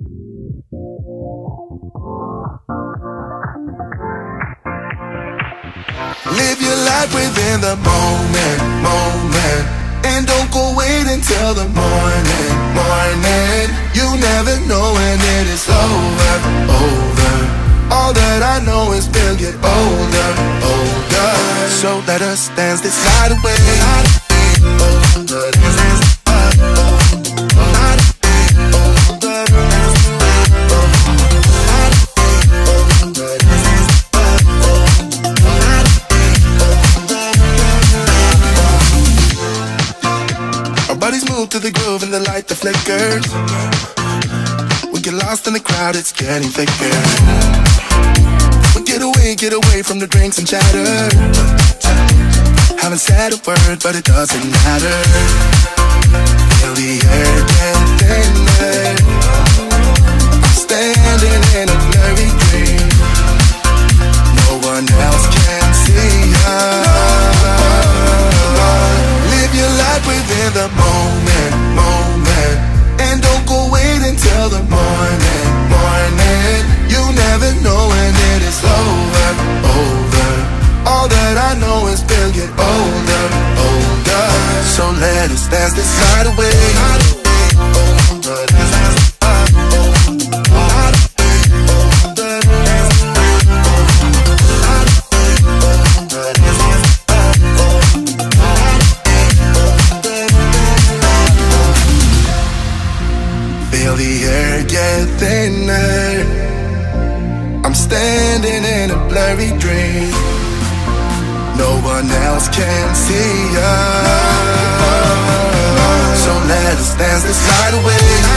Live your life within the moment, moment, and don't go wait until the morning, morning. You never know when it is over, over. All that I know is we'll get older, older. So let us dance this night away. Older, dance. To the groove and the light that flickers, we get lost in the crowd, it's getting thicker. We get away from the drinks and chatter. Haven't said a word, but it doesn't matter. Feel the air getting thinner. I'm standing in a blurry dream. No one else can see us. Live your life within the moment, moment, and don't go wait until the morning, morning. You never know when it is over, over. All that I know is we'll get older, older. So let us dance this night away. Older, dance this night away. The air get thinner. I'm standing in a blurry dream. No one else can see us. So let us dance this night away.